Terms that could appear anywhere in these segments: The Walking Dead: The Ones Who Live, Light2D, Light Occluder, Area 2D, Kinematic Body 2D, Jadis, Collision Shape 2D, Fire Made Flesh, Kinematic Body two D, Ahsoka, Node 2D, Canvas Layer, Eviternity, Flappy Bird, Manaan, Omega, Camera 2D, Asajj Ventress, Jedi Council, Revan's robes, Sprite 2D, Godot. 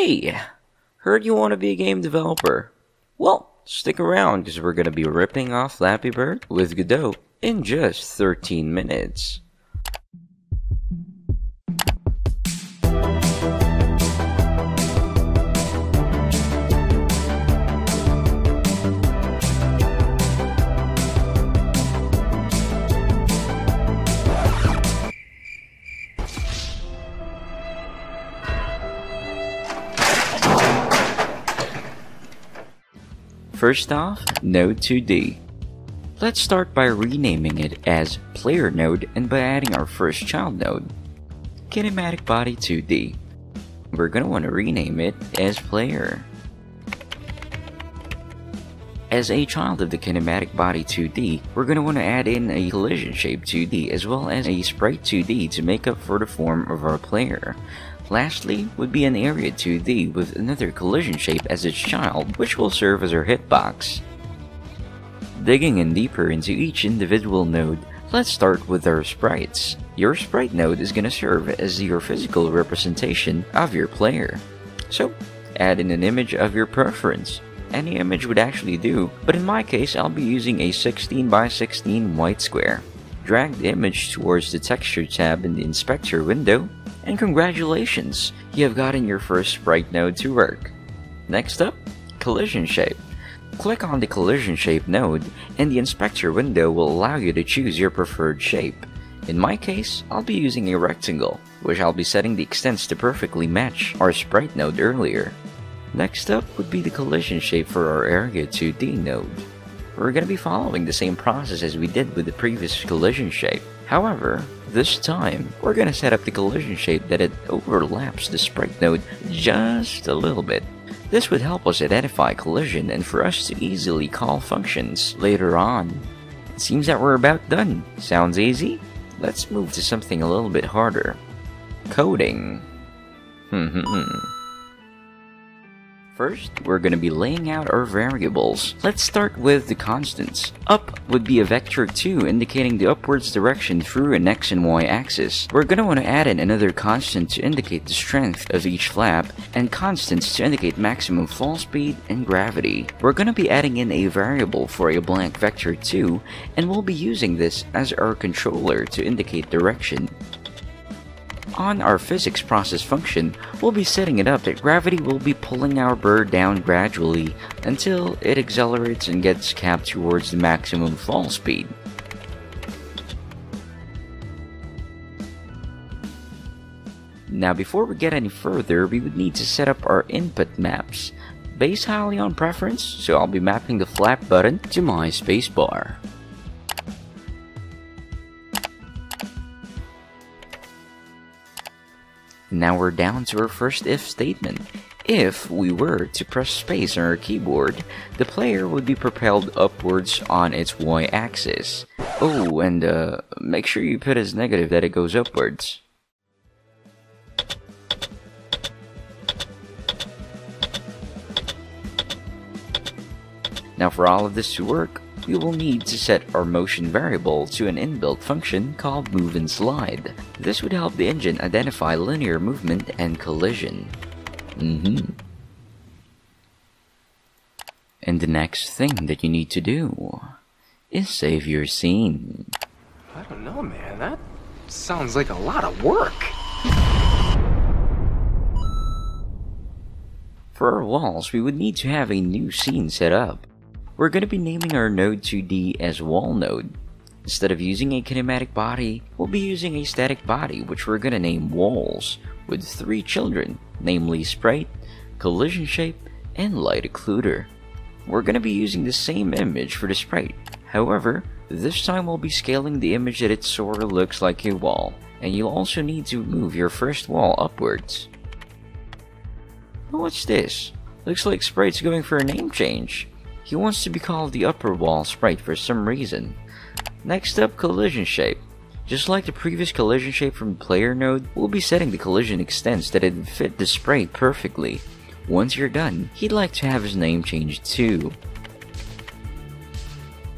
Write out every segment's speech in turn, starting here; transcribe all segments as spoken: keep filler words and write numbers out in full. Hey, heard you want to be a game developer. Well, stick around because we're going to be ripping off Flappy Bird with Godot in just thirteen minutes. First off, Node two D. Let's start by renaming it as Player Node and by adding our first child node, Kinematic Body two D. We're going to want to rename it as Player. As a child of the Kinematic Body two D, we're going to want to add in a Collision Shape two D as well as a Sprite two D to make up for the form of our player. Lastly would be an Area two D with another collision shape as its child, which will serve as our hitbox. Digging in deeper into each individual node, let's start with our sprites. Your sprite node is going to serve as your physical representation of your player. So, add in an image of your preference. Any image would actually do, but in my case I'll be using a sixteen by sixteen white square. Drag the image towards the texture tab in the inspector window, and congratulations, you have gotten your first sprite node to work. Next up, collision shape. Click on the collision shape node, and the inspector window will allow you to choose your preferred shape. In my case, I'll be using a rectangle, which I'll be setting the extents to perfectly match our sprite node earlier. Next up would be the collision shape for our Area two D node. We're going to be following the same process as we did with the previous collision shape. However, this time, we're going to set up the collision shape that it overlaps the sprite node just a little bit. This would help us identify collision and for us to easily call functions later on. It seems that we're about done. Sounds easy? Let's move to something a little bit harder. Coding. First, we're going to be laying out our variables. Let's start with the constants. Up would be a vector two indicating the upwards direction through an x and y axis. We're going to want to add in another constant to indicate the strength of each flap, and constants to indicate maximum fall speed and gravity. We're going to be adding in a variable for a blank vector two, and we'll be using this as our controller to indicate direction. On our physics process function, we'll be setting it up that gravity will be pulling our bird down gradually until it accelerates and gets capped towards the maximum fall speed. Now before we get any further, we would need to set up our input maps. Based highly on preference, so I'll be mapping the flap button to my spacebar. Now we're down to our first if statement. If we were to press space on our keyboard, the player would be propelled upwards on its y-axis. Oh, and uh, make sure you put as negative that it goes upwards. Now for all of this to work, we will need to set our motion variable to an inbuilt function called move and slide. This would help the engine identify linear movement and collision. Mm-hmm. And the next thing that you need to do is save your scene. I don't know, man. That sounds like a lot of work. For our walls, we would need to have a new scene set up. We're going to be naming our Node two D as Wall Node. Instead of using a kinematic body, we'll be using a static body, which we're going to name Walls, with three children, namely Sprite, Collision Shape, and Light Occluder. We're going to be using the same image for the sprite. However, this time we'll be scaling the image that it sort of looks like a wall, and you'll also need to move your first wall upwards. What's this? Looks like Sprite's going for a name change. He wants to be called the upper wall sprite for some reason. Next up, collision shape. Just like the previous collision shape from player node, we'll be setting the collision extents that it fit the sprite perfectly. Once you're done, he'd like to have his name changed too.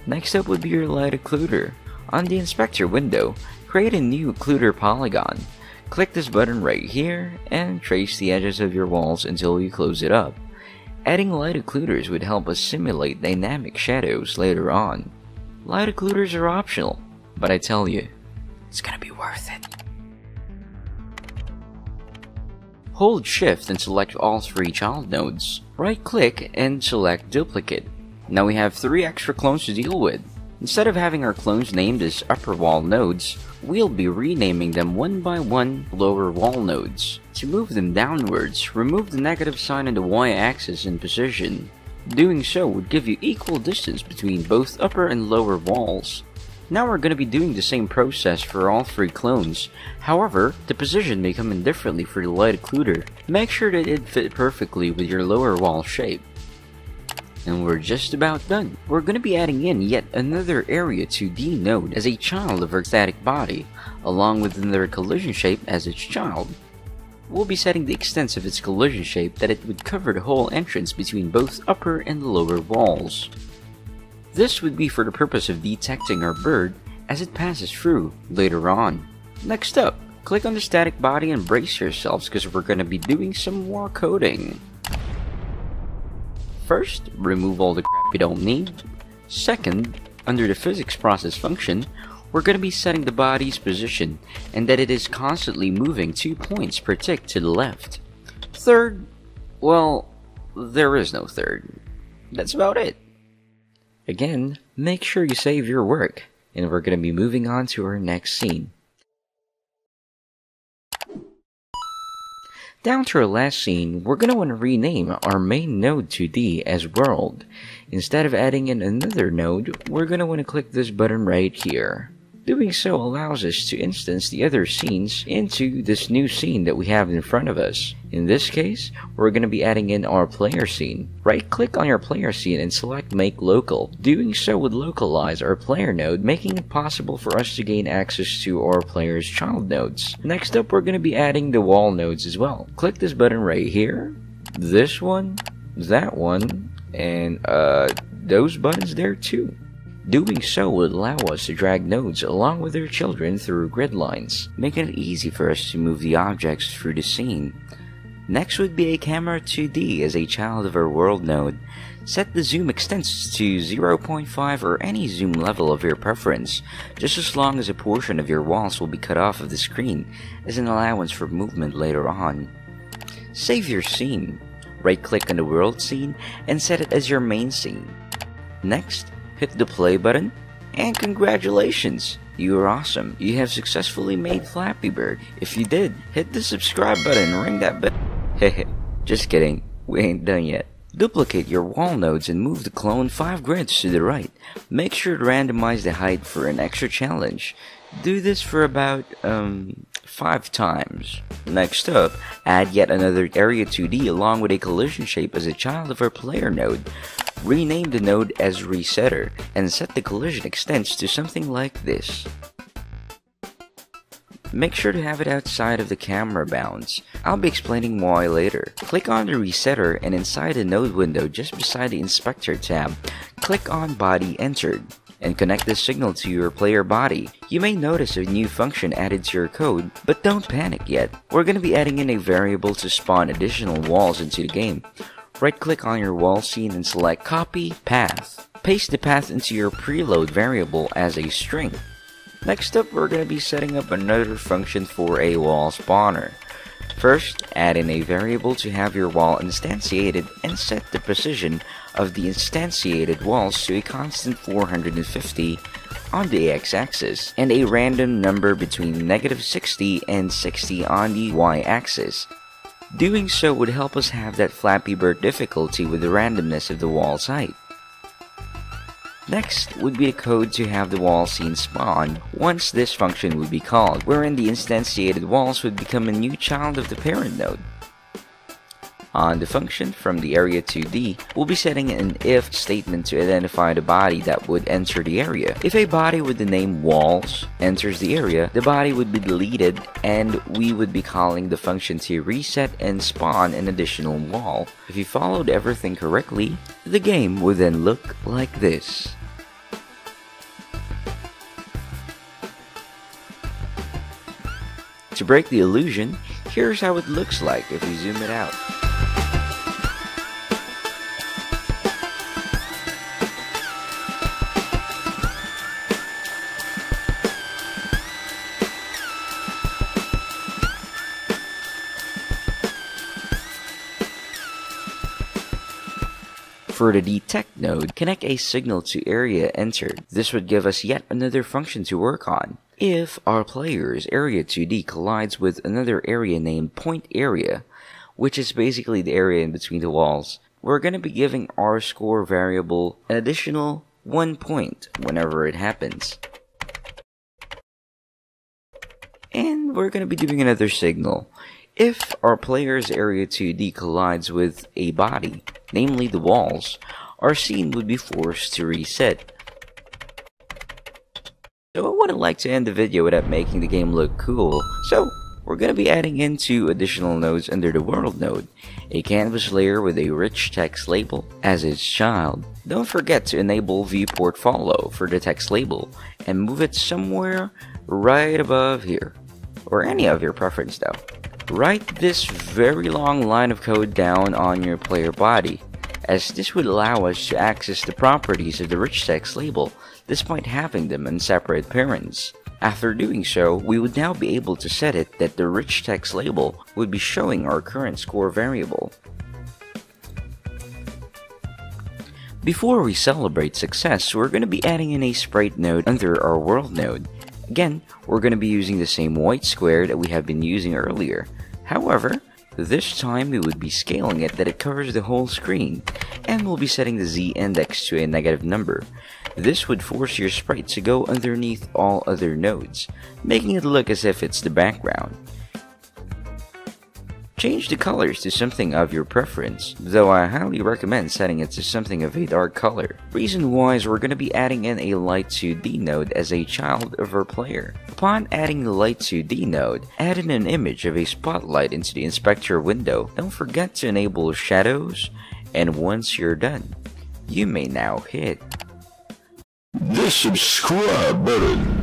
Next up would be your light occluder. On the inspector window, create a new occluder polygon. Click this button right here and trace the edges of your walls until you close it up. Adding light occluders would help us simulate dynamic shadows later on. Light occluders are optional, but I tell you, it's gonna be worth it. Hold Shift and select all three child nodes. Right click and select duplicate. Now we have three extra clones to deal with. Instead of having our clones named as upper wall nodes, we'll be renaming them one by one lower wall nodes. To move them downwards, remove the negative sign on the y-axis and position. Doing so would give you equal distance between both upper and lower walls. Now we're going to be doing the same process for all three clones. However, the position may come in differently for the light occluder. Make sure that it fit perfectly with your lower wall shape. And we're just about done. We're going to be adding in yet another Area two D node as a child of our static body, along with another collision shape as its child. We'll be setting the extent of its collision shape that it would cover the whole entrance between both upper and lower walls. This would be for the purpose of detecting our bird as it passes through later on. Next up, click on the static body and brace yourselves because we're going to be doing some more coding. First, remove all the crap you don't need. Second, under the physics process function, we're going to be setting the body's position and that it is constantly moving two points per tick to the left. Third, well, there is no third. That's about it. Again, make sure you save your work, and we're going to be moving on to our next scene. Down to our last scene, we're going to want to rename our main Node two D as World. Instead of adding in another node, we're going to want to click this button right here. Doing so allows us to instance the other scenes into this new scene that we have in front of us. In this case, we're going to be adding in our player scene. Right click on your player scene and select Make Local. Doing so would localize our player node, making it possible for us to gain access to our player's child nodes. Next up, we're going to be adding the wall nodes as well. Click this button right here, this one, that one, and uh, those buttons there too. Doing so would allow us to drag nodes along with their children through grid lines, making it easy for us to move the objects through the scene. Next would be a Camera two D as a child of our world node. Set the zoom extents to zero point five or any zoom level of your preference, just as long as a portion of your walls will be cut off of the screen as an allowance for movement later on. Save your scene. Right click on the world scene and set it as your main scene. Next, hit the play button, and congratulations! You are awesome! You have successfully made Flappy Bird. If you did, hit the subscribe button and ring that bell. Hehe, just kidding, we ain't done yet. Duplicate your wall nodes and move the clone five grids to the right. Make sure to randomize the height for an extra challenge. Do this for about, um, five times. Next up, add yet another Area two D along with a collision shape as a child of our player node. Rename the node as Resetter and set the collision extents to something like this. Make sure to have it outside of the camera bounds. I'll be explaining why later. Click on the Resetter and inside the node window just beside the Inspector tab, click on Body Entered and connect this signal to your player body. You may notice a new function added to your code, but don't panic yet. We're going to be adding in a variable to spawn additional walls into the game. Right click on your wall scene and select Copy Path. Paste the path into your preload variable as a string. Next up, we're going to be setting up another function for a wall spawner. First, add in a variable to have your wall instantiated and set the position of the instantiated walls to a constant four hundred fifty on the x-axis and a random number between negative sixty and sixty on the y-axis. Doing so would help us have that Flappy Bird difficulty with the randomness of the wall's height. Next would be the code to have the wall scene spawn once this function would be called, wherein the instantiated walls would become a new child of the parent node. On the function from the Area two D, we'll be setting an if statement to identify the body that would enter the area. If a body with the name walls enters the area, the body would be deleted and we would be calling the function to reset and spawn an additional wall. If you followed everything correctly, the game would then look like this. To break the illusion, here's how it looks like if we zoom it out. For the detect node, connect a signal to area entered. This would give us yet another function to work on. If our player's area two D collides with another area named point area, which is basically the area in between the walls, we're going to be giving our score variable an additional one point whenever it happens. And we're going to be doing another signal. If our player's area two D collides with a body, namely the walls, our scene would be forced to reset. So I wouldn't like to end the video without making the game look cool, so we're going to be adding in two additional nodes under the world node, a canvas layer with a rich text label as its child. Don't forget to enable viewport follow for the text label and move it somewhere right above here, or any of your preference though. Write this very long line of code down on your player body, as this would allow us to access the properties of the rich text label despite having them in separate parents. After doing so, we would now be able to set it that the rich text label would be showing our current score variable. Before we celebrate success, we're going to be adding in a sprite node under our world node. Again, we're going to be using the same white square that we have been using earlier. However, this time we would be scaling it that it covers the whole screen, and we'll be setting the Z index to a negative number. This would force your sprite to go underneath all other nodes, making it look as if it's the background. Change the colors to something of your preference, though I highly recommend setting it to something of a dark color. Reason why is we're going to be adding in a light two D node as a child of our player. Upon adding the light two D node, add in an image of a spotlight into the inspector window. Don't forget to enable shadows, and once you're done, you may now hit the subscribe button.